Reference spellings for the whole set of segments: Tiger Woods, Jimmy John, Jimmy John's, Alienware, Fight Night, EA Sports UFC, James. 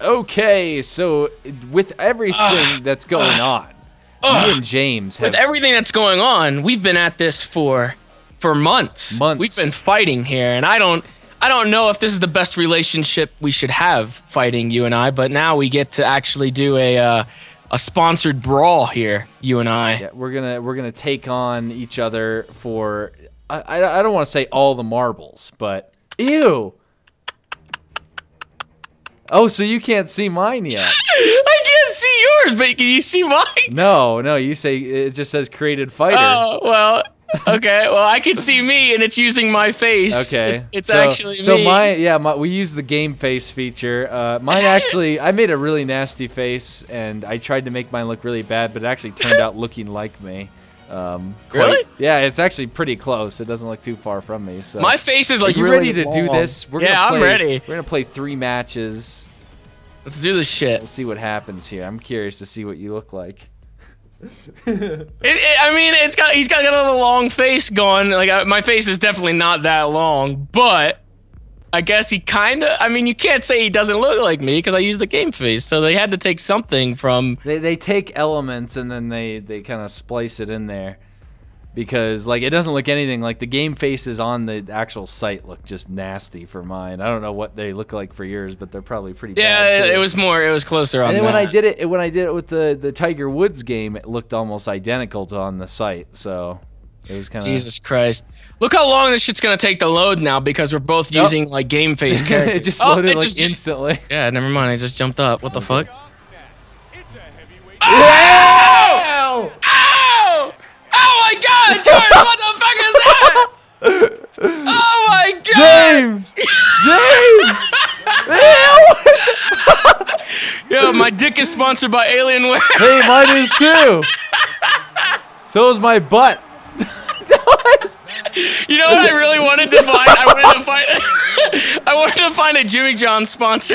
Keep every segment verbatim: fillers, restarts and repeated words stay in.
Okay, so with everything uh, that's going uh, on, uh, me and James have... With everything that's going on, we've been at this for for months. Months. We've been fighting here, and I don't... I don't know if this is the best relationship we should have fighting, you and I, but now we get to actually do a uh, a sponsored brawl here, you and I. Yeah, we're gonna we're gonna take on each other for I I don't want to say all the marbles, but ew. Oh, so you can't see mine yet. I can't see yours, but can you see mine? No, no. You say it just says created fighter. Oh well. Okay, well, I can see me, and it's using my face. Okay, it's, it's so, actually so me. So my yeah, my, we use the game face feature. Uh, mine actually, I made a really nasty face, and I tried to make mine look really bad, but it actually turned out looking like me. Um, quite, really? Yeah, it's actually pretty close. It doesn't look too far from me. So my face is like you really ready to long. do this. We're yeah, gonna play, I'm ready. We're gonna play three matches. Let's do this shit. Let's see what happens here. I'm curious to see what you look like. it, it, I mean, it's got he's got a long face going. Like I, my face is definitely not that long, but I guess he kind of. I mean, you can't say he doesn't look like me because I use the game face. So they had to take something from. They they take elements and then they they kind of splice it in there, because like it doesn't look anything like the game faces on the actual site look just nasty for mine. I don't know what they look like for yours, but they're probably pretty. Yeah, bad too. It was more. It was closer on. And then that. when I did it, when I did it with the the Tiger Woods game, it looked almost identical to on the site. So it was kind of. Jesus Christ! Look how long this shit's gonna take to load now because we're both yep. using like game face characters. It just oh, loaded it like just, instantly. Yeah, never mind. I just jumped up. What the fuck? It's a heavyweight. Oh my god, Jordan, what the fuck is that? Oh my god! James! James! Yo, my dick is sponsored by Alienware. Hey, mine is too! So is my butt. You know what I really wanted to find? I wanted to find I wanted to find a Jimmy John sponsor.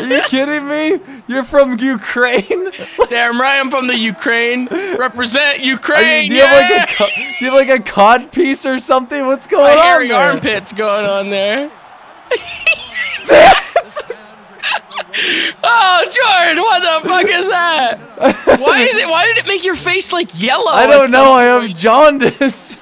Are you kidding me? You're from Ukraine? Damn right, I'm from the Ukraine. Represent Ukraine. You, do, you yeah! have like a, do you have like a cod piece or something? What's going My on? Hairy there? Armpits going on there. Oh, George, what the fuck is that? Why is it? Why did it make your face like yellow? I don't know. I have jaundice.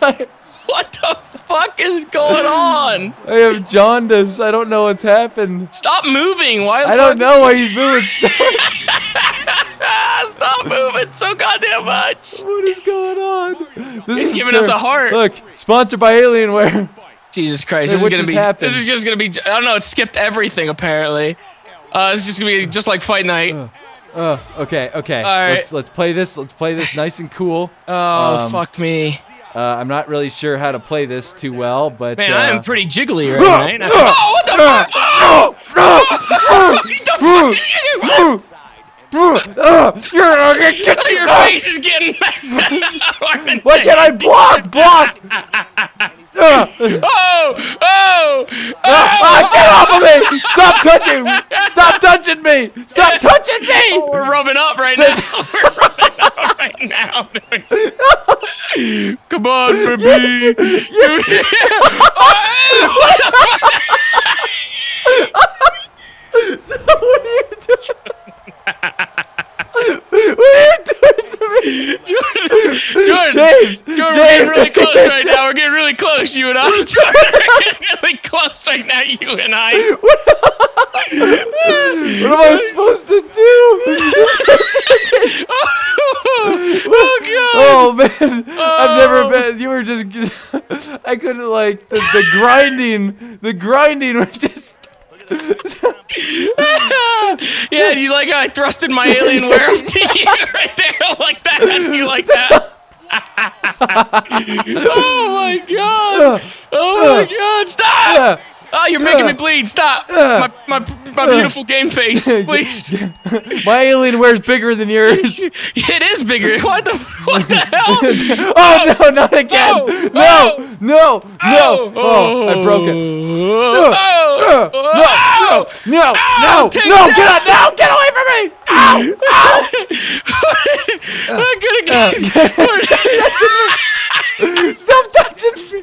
What the fuck is going on? I have jaundice. I don't know what's happened. Stop moving. Why? I don't know why he's moving. Stop moving so goddamn much. What is going on? This he's giving us a heart. Look, sponsored by Alienware. Jesus Christ, hey, this is gonna be. Happened? This is just gonna be. I don't know. It skipped everything apparently. Uh, it's just gonna be just like Fight Night. Uh, uh, okay, okay. All right. Let's let's play this. Let's play this nice and cool. Oh um, fuck me. Uh, I'm not really sure how to play this too well, but man, uh, I am pretty jiggly right now. Oh, what the fuck? Oh, no! Your face is getting messed. Why can't I block? Block! Oh! Oh! Oh! Get off of me! Stop touching! Stop touching me! Stop touching me! Oh, we're rubbing up right now. We're rubbing up right now. Come on, baby. What are you doing? What are you doing to me? Jordan, Jordan, James, Jordan, James, we're getting really close James. right now. We're getting really close, you and I. Jordan, we're getting really close right now, you and I. What, what am I supposed to do? Oh, oh, God. Oh, man. Oh. I've never been. You were just. I couldn't, like, the, the grinding. The grinding was just. Yeah, do you like how I thrusted my Alienware up to you right there like that? Do you like that? Oh my god! Oh my god! Stop! Oh, you're making me bleed! Stop! My my, my beautiful game face, please. My Alienware's bigger than yours. It is bigger. What the what the hell? Oh no! Not again! Oh, no! Oh, no! Oh, no! Oh! I broke it. Oh! oh, oh. No! No, no, Ow, no, no, get out, no, get away from me! Ow! Ow! I'm gonna get uh, uh, stop touching me! Stop touching me!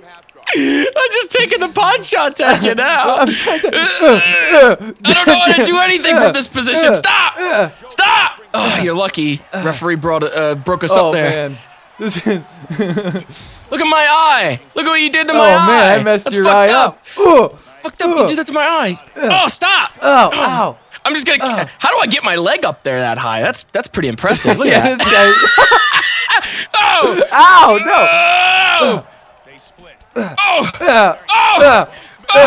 I'm just taking the pawn shots at you now. I'm trying to, uh, uh, I don't know how to do anything uh, from this position. Stop! Uh, Stop! Oh, you're lucky. Uh, Referee brought, uh, broke us oh, up there. Man. This Look at my eye! Look at what you did to my oh, eye! Oh man, I messed That's your eye up. up. Uh, fucked up, uh, you did that to my eye. Uh, oh, stop! Oh, ow. I'm just gonna. Uh, how do I get my leg up there that high? That's that's pretty impressive. Look yeah, at this guy. Oh! Ow! No! Oh! They split. Oh! Oh! Uh, oh! Uh, uh, oh!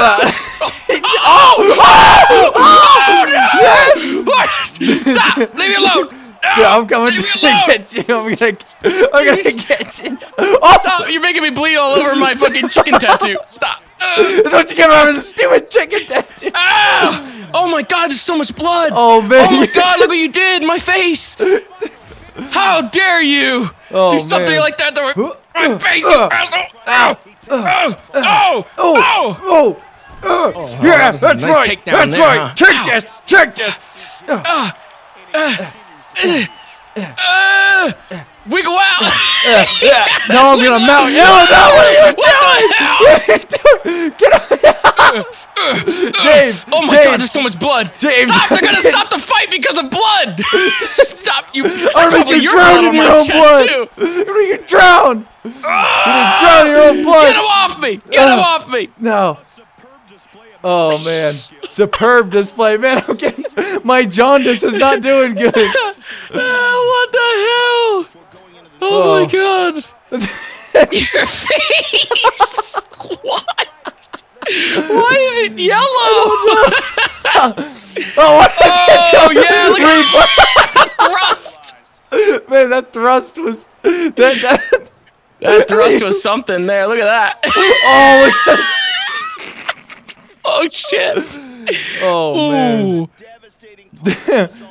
Oh! Oh! No! Yes! Stop! Leave me alone! No, yeah, I'm coming to get you. I'm gonna, I'm gonna get you. Oh, stop! You're making me bleed all over my fucking chicken tattoo. Stop! That's what you get over the stupid chicken tattoo. Ah! Oh my God! There's so much blood. Oh man! Oh my God! Look what you did! My face! How dare you oh, do something man. like that to my, my face? Uh, uh, oh! Uh, oh! Oh! Oh! Oh! Oh! Oh! Yeah, that was a that's nice right. Takedown that's there, right. Huh? Check this. Check this. Uh, uh, uh, Uh, uh, wiggle out! Uh, yeah. No, I'm wiggle gonna mount. No, no, what are you what doing? Get out! James! Oh my James. God, there's so much blood! James! Stop! They're gonna stop the fight because of blood! Stop! You! I'm gonna get drowned in your own blood! You're gonna get drowned! You're gonna drown in your own blood! Get him off me! Get him uh, off me! No! Oh man, superb display, man. Okay, my jaundice is not doing good. Oh, what the hell? Oh, oh. my God! Your face. What? Why is it yellow? Oh, what? Oh yeah, look at thrust. Man, that thrust was that that that thrust was something there. Look at that. Oh. Look at that. Oh shit! Oh man!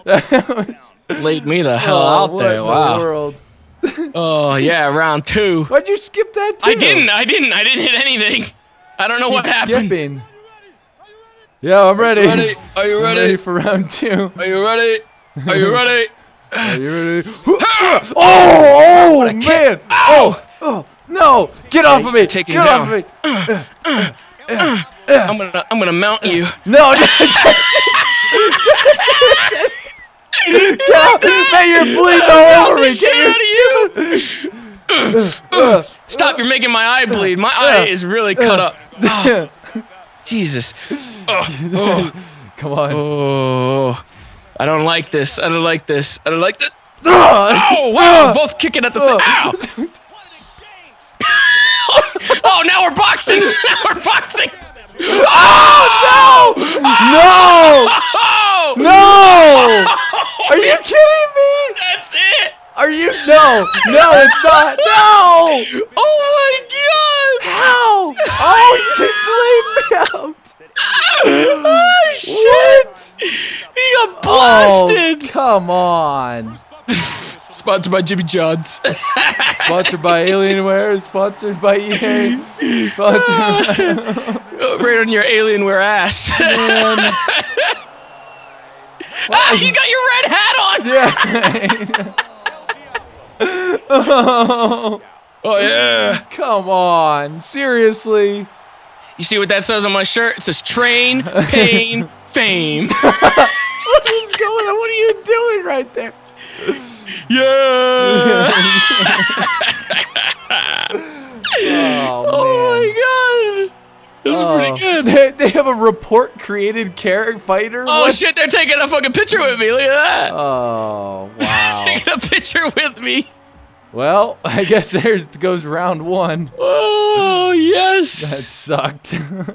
was... Laid me the hell oh, out what there! In wow! The world. Oh yeah, round two. Why'd you skip that? Too? I didn't. I didn't. I didn't hit anything. I don't know Keep what happened. Skipping. Yeah, I'm ready. Are you ready? Are you ready? I'm ready for round two? Are you ready? Are you ready? Are you ready? oh! Oh man! Kick. Oh! Oh! No! Get off of me! Get down. off of me! Uh, uh, uh. I'm gonna, I'm gonna mount you. No, no. Get out! Man, you're bleeding all over me. Get your stupid. Stop! You're making my eye bleed. My eye is really cut up. Oh, Jesus. Oh, oh. Come on. Oh, I don't like this. I don't like this. I don't like this. Oh wow! Both kicking at the same. Ow! Oh, now we're boxing. Now we're boxing. Oh, no! Oh! No! No! Are you kidding me? That's it! Are you? No! No, it's not! No! Oh my God! How? Oh, he just laid me out! Oh, shit! What? He got blasted! Oh, come on! Sponsored by Jimmy John's. Sponsored by Alienware. Sponsored by E A. Sponsored by... Right on your Alienware ass. Ah, you got your red hat on! Yeah. oh. oh, yeah. Come on. Seriously? You see what that says on my shirt? It says train, pain, fame. What is going on? What are you doing right there? Yeah! oh, oh my God! This oh. is pretty good. They, they have a report-created character fighter. Oh what? Shit! They're taking a fucking picture with me. Look at that. Oh wow! Taking a picture with me. Well, I guess there goes round one. Oh yes. That sucked.